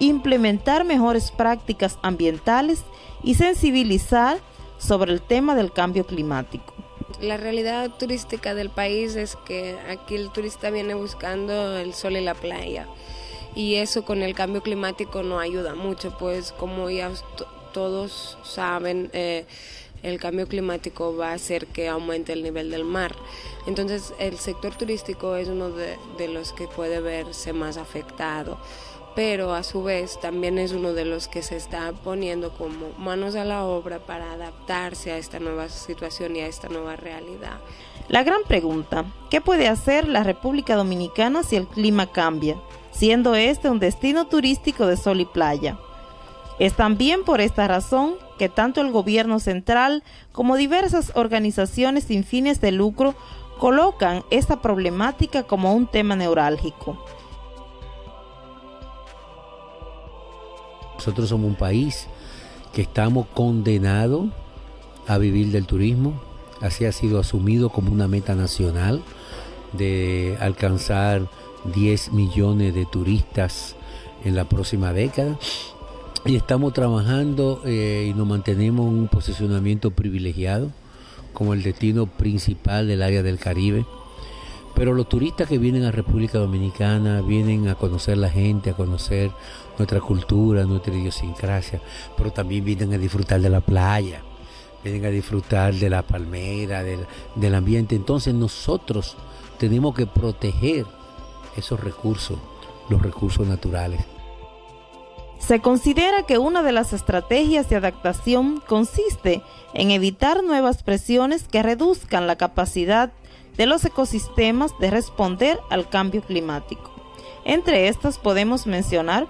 implementar mejores prácticas ambientales y sensibilizar sobre el tema del cambio climático. La realidad turística del país es que aquí el turista viene buscando el sol y la playa. Y eso con el cambio climático no ayuda mucho, pues como ya todos saben, el cambio climático va a hacer que aumente el nivel del mar. Entonces el sector turístico es uno de los que puede verse más afectado, pero a su vez también es uno de los que se está poniendo como manos a la obra para adaptarse a esta nueva situación y a esta nueva realidad. La gran pregunta, ¿qué puede hacer la República Dominicana si el clima cambia, siendo este un destino turístico de sol y playa? Es también por esta razón que tanto el gobierno central como diversas organizaciones sin fines de lucro colocan esta problemática como un tema neurálgico. Nosotros somos un país que estamos condenados a vivir del turismo, así ha sido asumido como una meta nacional de alcanzar 10 millones de turistas en la próxima década, y estamos trabajando y nos mantenemos en un posicionamiento privilegiado como el destino principal del área del Caribe, pero los turistas que vienen a República Dominicana vienen a conocer la gente, a conocer nuestra cultura, nuestra idiosincrasia, pero también vienen a disfrutar de la playa, vienen a disfrutar de la palmera, del ambiente. Entonces nosotros tenemos que proteger esos recursos, los recursos naturales. Se considera que una de las estrategias de adaptación consiste en evitar nuevas presiones que reduzcan la capacidad de los ecosistemas de responder al cambio climático. Entre estas podemos mencionar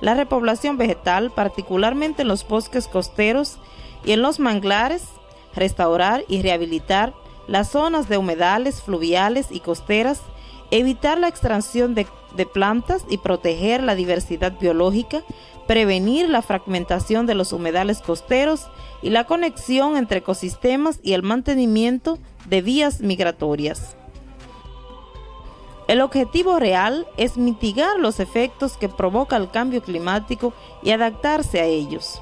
la repoblación vegetal, particularmente en los bosques costeros y en los manglares, restaurar y rehabilitar las zonas de humedales, fluviales y costeras, evitar la extracción de plantas y proteger la diversidad biológica, prevenir la fragmentación de los humedales costeros y la conexión entre ecosistemas y el mantenimiento de vías migratorias. El objetivo real es mitigar los efectos que provoca el cambio climático y adaptarse a ellos.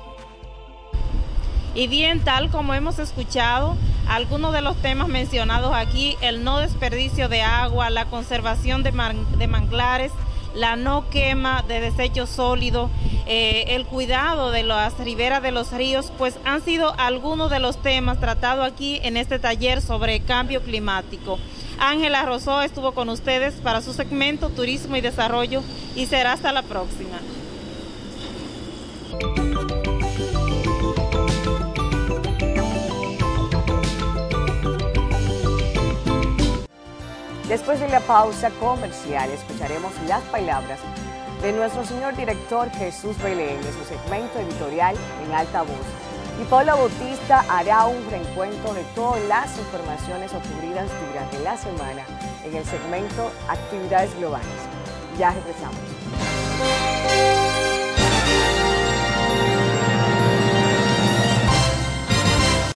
Y bien, tal como hemos escuchado, algunos de los temas mencionados aquí, el no desperdicio de agua, la conservación de manglares, la no quema de desechos sólidos, el cuidado de las riberas de los ríos, pues han sido algunos de los temas tratados aquí en este taller sobre cambio climático. Ángela Rosso estuvo con ustedes para su segmento Turismo y Desarrollo y será hasta la próxima. Después de la pausa comercial escucharemos las palabras de nuestro señor director Jesús Belén de su segmento editorial En Alta Voz. Y Paola Bautista hará un reencuentro de todas las informaciones ocurridas durante la semana en el segmento Actividades Globales. Ya regresamos.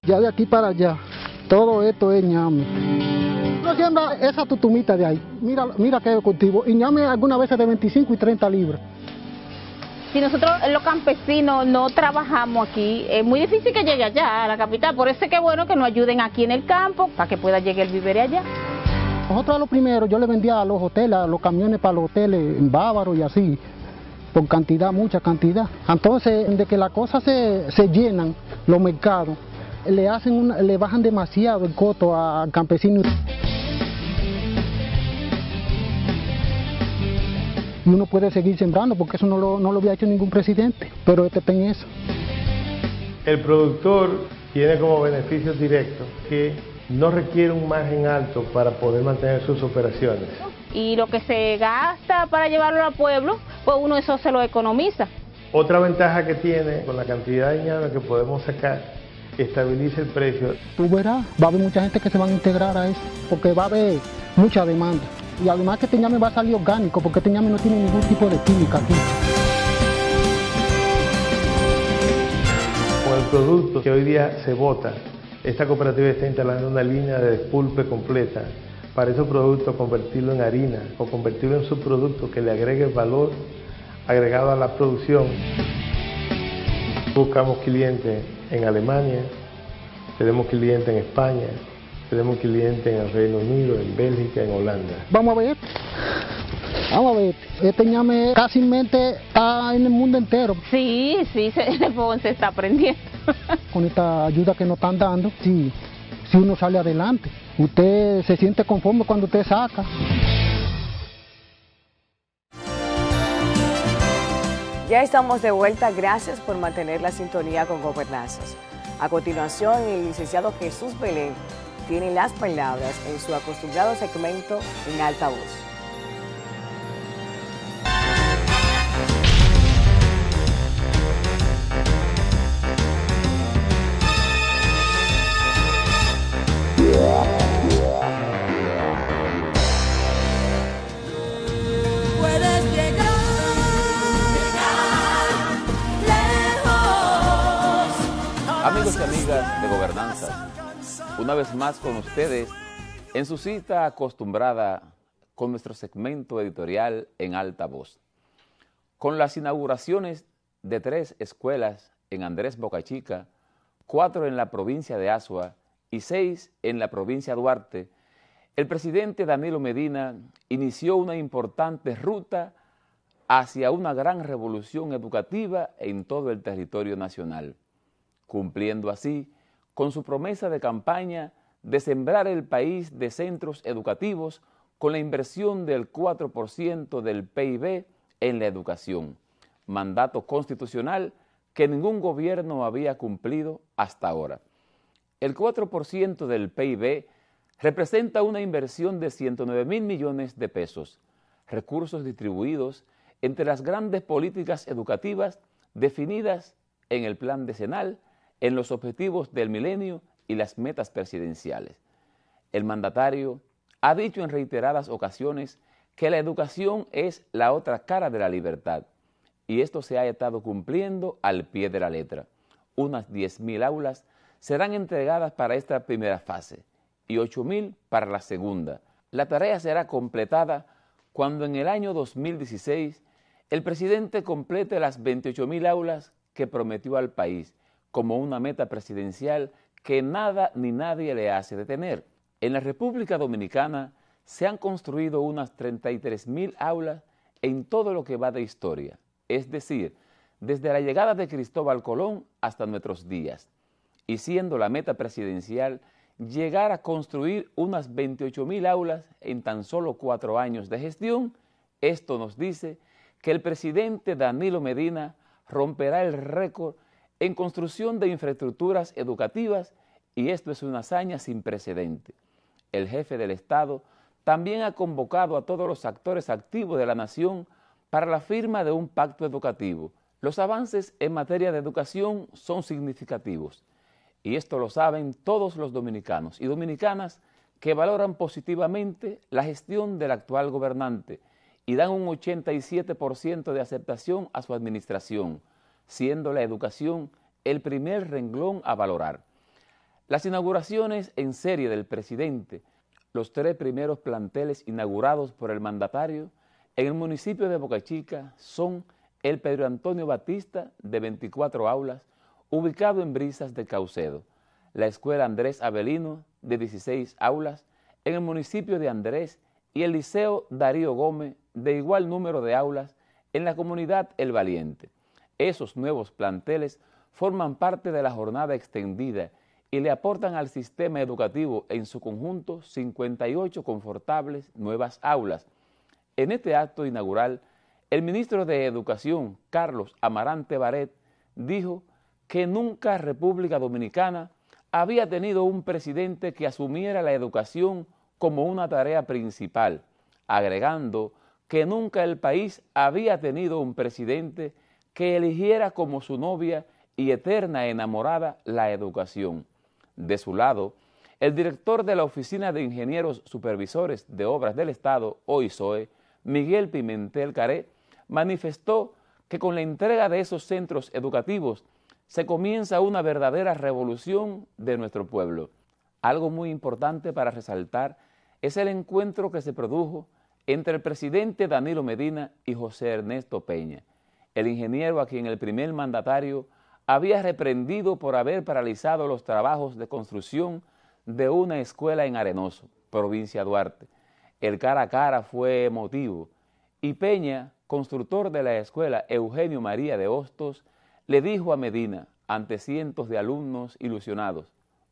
Ya de aquí para allá, todo esto es ñame. No siembra esa tutumita de ahí, mira qué cultivo. Y ñame algunas veces de 25 y 30 libras. Si nosotros los campesinos no trabajamos aquí, es muy difícil que llegue allá a la capital. Por eso es que es bueno que nos ayuden aquí en el campo para que pueda llegar el vivero allá. Nosotros a lo primero yo le vendía a los hoteles, a los camiones para los hoteles en Bávaro y así, por cantidad, mucha cantidad. Entonces, de que las cosas se llenan, los mercados, le bajan demasiado el costo al campesino. Y uno puede seguir sembrando porque eso no lo había hecho ningún presidente, pero este está en eso. El productor tiene como beneficios directos que no requiere un margen alto para poder mantener sus operaciones. Y lo que se gasta para llevarlo al pueblo, pues uno eso se lo economiza. Otra ventaja que tiene con la cantidad de ñame que podemos sacar, estabiliza el precio. Tú verás, va a haber mucha gente que se van a integrar a eso porque va a haber mucha demanda. Y además que este ñame va a salir orgánico, porque este ñame no tiene ningún tipo de química aquí. Con el producto que hoy día se bota, esta cooperativa está instalando una línea de despulpe completa para esos productos, convertirlo en harina o convertirlo en subproducto que le agregue valor agregado a la producción. Buscamos clientes en Alemania, tenemos clientes en España, tenemos clientes en el Reino Unido, en Bélgica, en Holanda. Vamos a ver. Este ñame casi está en el mundo entero. Sí, se está aprendiendo. Con esta ayuda que nos están dando, si uno sale adelante, usted se siente conforme cuando usted saca. Ya estamos de vuelta. Gracias por mantener la sintonía con Gobernanzas. A continuación, el licenciado Jesús Belén tiene las palabras en su acostumbrado segmento En Alta Voz. Amigos y amigas de Gobernanza, una vez más con ustedes, en su cita acostumbrada con nuestro segmento editorial En Alta Voz. Con las inauguraciones de 3 escuelas en Andrés Bocachica, 4 en la provincia de Azua y 6 en la provincia de Duarte, el presidente Danilo Medina inició una importante ruta hacia una gran revolución educativa en todo el territorio nacional, cumpliendo así con su promesa de campaña de sembrar el país de centros educativos con la inversión del 4% del PIB en la educación, mandato constitucional que ningún gobierno había cumplido hasta ahora. El 4% del PIB representa una inversión de 109 mil millones de pesos, recursos distribuidos entre las grandes políticas educativas definidas en el plan decenal, en los objetivos del milenio y las metas presidenciales. El mandatario ha dicho en reiteradas ocasiones que la educación es la otra cara de la libertad, y esto se ha estado cumpliendo al pie de la letra. Unas 10.000 aulas serán entregadas para esta primera fase y 8.000 para la segunda. La tarea será completada cuando en el año 2016 el presidente complete las 28.000 aulas que prometió al país como una meta presidencial que nada ni nadie le hace detener. En la República Dominicana se han construido unas 33.000 aulas en todo lo que va de historia, es decir, desde la llegada de Cristóbal Colón hasta nuestros días, y siendo la meta presidencial llegar a construir unas 28.000 aulas en tan solo 4 años de gestión, esto nos dice que el presidente Danilo Medina romperá el récord en construcción de infraestructuras educativas, y esto es una hazaña sin precedente. El jefe del Estado también ha convocado a todos los actores activos de la nación para la firma de un pacto educativo. Los avances en materia de educación son significativos, y esto lo saben todos los dominicanos y dominicanas que valoran positivamente la gestión del actual gobernante y dan un 87% de aceptación a su administración, siendo la educación el primer renglón a valorar. Las inauguraciones en serie del presidente, los 3 primeros planteles inaugurados por el mandatario en el municipio de Boca Chica son el Pedro Antonio Batista de 24 aulas, ubicado en Brisas de Caucedo, la Escuela Andrés Avelino de 16 aulas en el municipio de Andrés y el Liceo Darío Gómez de igual número de aulas en la comunidad El Valiente. Esos nuevos planteles forman parte de la jornada extendida y le aportan al sistema educativo en su conjunto 58 confortables nuevas aulas. En este acto inaugural, el ministro de Educación, Carlos Amarante Baret, dijo que nunca República Dominicana había tenido un presidente que asumiera la educación como una tarea principal, agregando que nunca el país había tenido un presidente que eligiera como su novia y eterna enamorada la educación. De su lado, el director de la Oficina de Ingenieros Supervisores de Obras del Estado, OISOE, Miguel Pimentel Caré, manifestó que con la entrega de esos centros educativos se comienza una verdadera revolución de nuestro pueblo. Algo muy importante para resaltar es el encuentro que se produjo entre el presidente Danilo Medina y José Ernesto Peña, el ingeniero a quien el primer mandatario había reprendido por haber paralizado los trabajos de construcción de una escuela en Arenoso, provincia Duarte. El cara a cara fue emotivo y Peña, constructor de la escuela Eugenio María de Hostos, le dijo a Medina, ante cientos de alumnos ilusionados: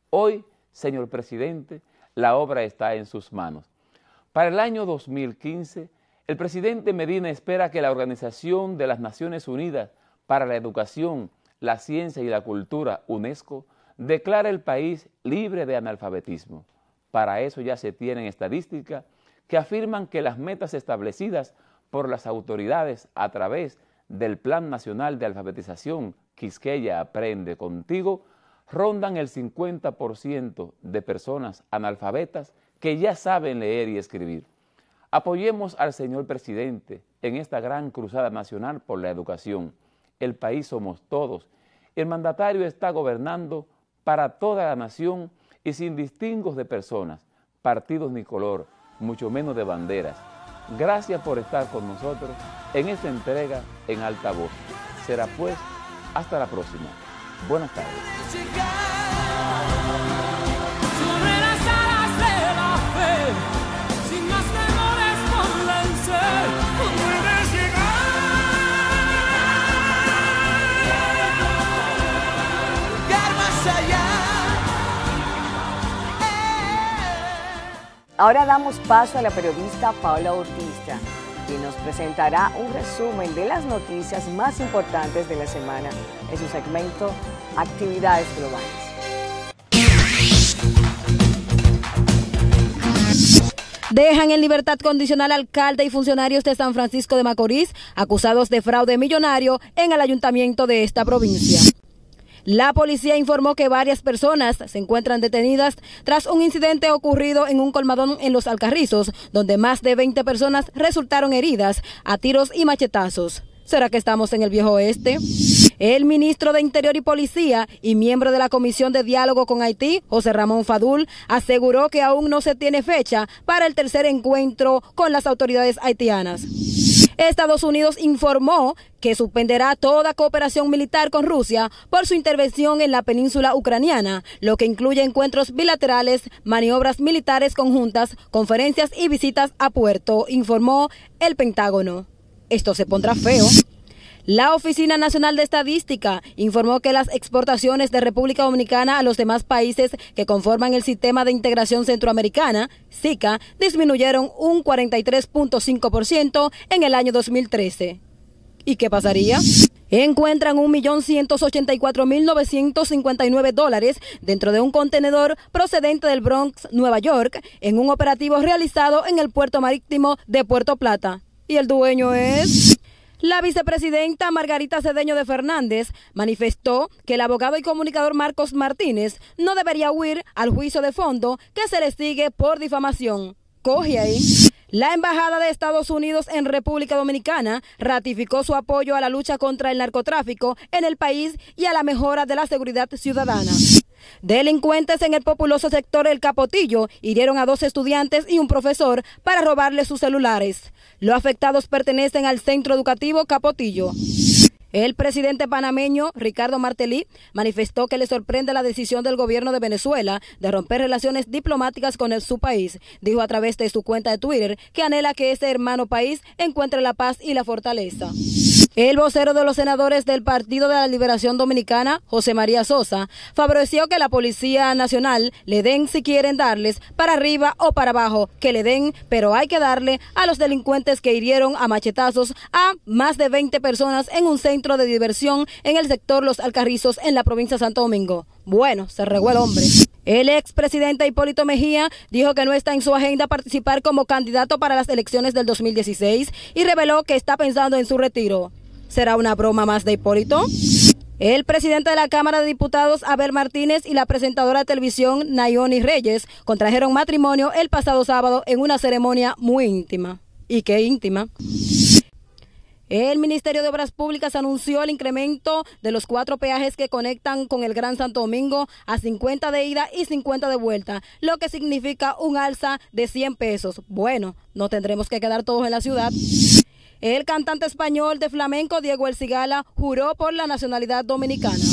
hoy, señor presidente, la obra está en sus manos. Para el año 2015, el presidente Medina espera que la Organización de las Naciones Unidas para la Educación, la Ciencia y la Cultura, UNESCO, declare el país libre de analfabetismo. Para eso ya se tienen estadísticas que afirman que las metas establecidas por las autoridades a través del Plan Nacional de Alfabetización Quisqueya Aprende Contigo rondan el 50% de personas analfabetas que ya saben leer y escribir. Apoyemos al señor presidente en esta gran cruzada nacional por la educación. El país somos todos. El mandatario está gobernando para toda la nación y sin distingos de personas, partidos ni color, mucho menos de banderas. Gracias por estar con nosotros en esta entrega en Alta Voz. Será pues hasta la próxima. Buenas tardes. Ahora damos paso a la periodista Paola Bautista, quien nos presentará un resumen de las noticias más importantes de la semana en su segmento Actividades Globales. Dejan en libertad condicional alcalde y funcionarios de San Francisco de Macorís acusados de fraude millonario en el ayuntamiento de esta provincia. La policía informó que varias personas se encuentran detenidas tras un incidente ocurrido en un colmadón en Los Alcarrizos, donde más de 20 personas resultaron heridas a tiros y machetazos. ¿Será que estamos en el Viejo Oeste? El ministro de Interior y Policía y miembro de la Comisión de Diálogo con Haití, José Ramón Fadul, aseguró que aún no se tiene fecha para el tercer encuentro con las autoridades haitianas. Estados Unidos informó que suspenderá toda cooperación militar con Rusia por su intervención en la península ucraniana, lo que incluye encuentros bilaterales, maniobras militares conjuntas, conferencias y visitas a puerto, informó el Pentágono. Esto se pondrá feo. La Oficina Nacional de Estadística informó que las exportaciones de República Dominicana a los demás países que conforman el Sistema de Integración Centroamericana, SICA, disminuyeron un 43.5% en el año 2013. ¿Y qué pasaría? Encuentran $1,184,959 dentro de un contenedor procedente del Bronx, Nueva York, en un operativo realizado en el puerto marítimo de Puerto Plata. Y el dueño es... La vicepresidenta Margarita Cedeño de Fernández manifestó que el abogado y comunicador Marcos Martínez no debería huir al juicio de fondo que se le sigue por difamación. Coge ahí. La Embajada de Estados Unidos en República Dominicana ratificó su apoyo a la lucha contra el narcotráfico en el país y a la mejora de la seguridad ciudadana. Delincuentes en el populoso sector El Capotillo hirieron a 2 estudiantes y un profesor para robarles sus celulares. Los afectados pertenecen al Centro Educativo Capotillo. El presidente panameño, Ricardo Martelly, manifestó que le sorprende la decisión del gobierno de Venezuela de romper relaciones diplomáticas con su país. Dijo a través de su cuenta de Twitter que anhela que ese hermano país encuentre la paz y la fortaleza. El vocero de los senadores del Partido de la Liberación Dominicana, José María Sosa, favoreció que la Policía Nacional le den si quieren darles, para arriba o para abajo, que le den, pero hay que darle a los delincuentes que hirieron a machetazos a más de 20 personas en un centro de diversión en el sector Los Alcarrizos en la provincia de Santo Domingo. Bueno, se regó el hombre. El expresidente Hipólito Mejía dijo que no está en su agenda participar como candidato para las elecciones del 2016 y reveló que está pensando en su retiro. ¿Será una broma más de Hipólito? El presidente de la Cámara de Diputados, Abel Martínez, y la presentadora de televisión, Nayoni Reyes, contrajeron matrimonio el pasado sábado en una ceremonia muy íntima. ¿Y qué íntima? El Ministerio de Obras Públicas anunció el incremento de los 4 peajes que conectan con el Gran Santo Domingo a 50 de ida y 50 de vuelta, lo que significa un alza de 100 pesos. Bueno, no tendremos que quedar todos en la ciudad. El cantante español de flamenco, Diego El Cigala, juró por la nacionalidad dominicana.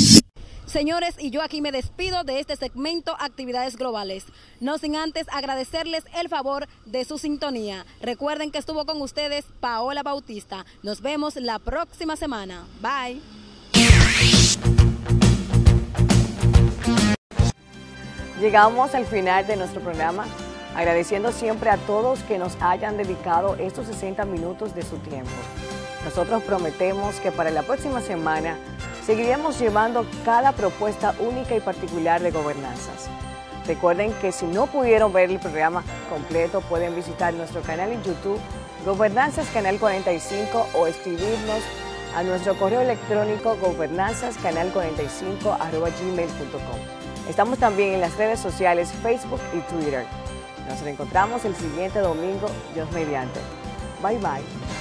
Señores, y yo aquí me despido de este segmento Actividades Globales, no sin antes agradecerles el favor de su sintonía. Recuerden que estuvo con ustedes Paola Bautista. Nos vemos la próxima semana. Bye. Llegamos al final de nuestro programa, agradeciendo siempre a todos que nos hayan dedicado estos 60 minutos de su tiempo. Nosotros prometemos que para la próxima semana seguiremos llevando cada propuesta única y particular de gobernanzas. Recuerden que si no pudieron ver el programa completo, pueden visitar nuestro canal en YouTube, Gobernanzas Canal 45, o escribirnos a nuestro correo electrónico gobernanzascanal45@gmail.com. Estamos también en las redes sociales Facebook y Twitter. Nos reencontramos el siguiente domingo, Dios mediante. Bye, bye.